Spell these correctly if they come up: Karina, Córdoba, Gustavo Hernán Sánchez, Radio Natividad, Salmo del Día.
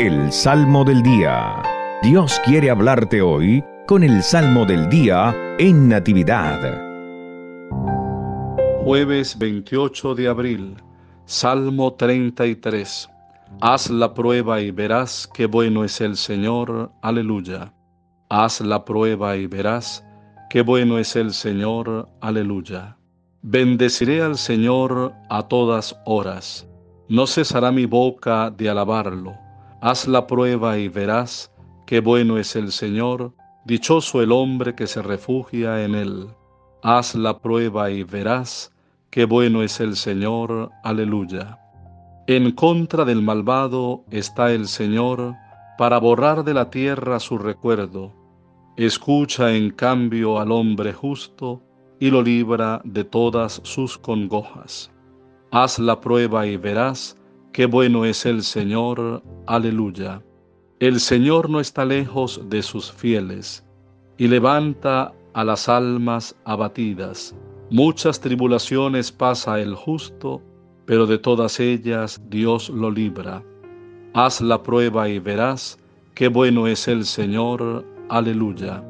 El Salmo del Día. Dios quiere hablarte hoy con el Salmo del Día en Natividad. Jueves 28 de abril, Salmo 33. Haz la prueba y verás qué bueno es el Señor. Aleluya. Haz la prueba y verás qué bueno es el Señor. Aleluya. Bendeciré al Señor a todas horas. No cesará mi boca de alabarlo. Haz la prueba y verás qué bueno es el Señor. Dichoso el hombre que se refugia en él. Haz la prueba y verás qué bueno es el Señor. Aleluya. En contra del malvado está el Señor, para borrar de la tierra su recuerdo. Escucha en cambio al hombre justo, y lo libra de todas sus congojas. Haz la prueba y verás qué bueno es el Señor. Aleluya. El Señor no está lejos de sus fieles, y levanta a las almas abatidas. Muchas tribulaciones pasa el justo, pero de todas ellas Dios lo libra. Haz la prueba y verás qué bueno es el Señor. Aleluya.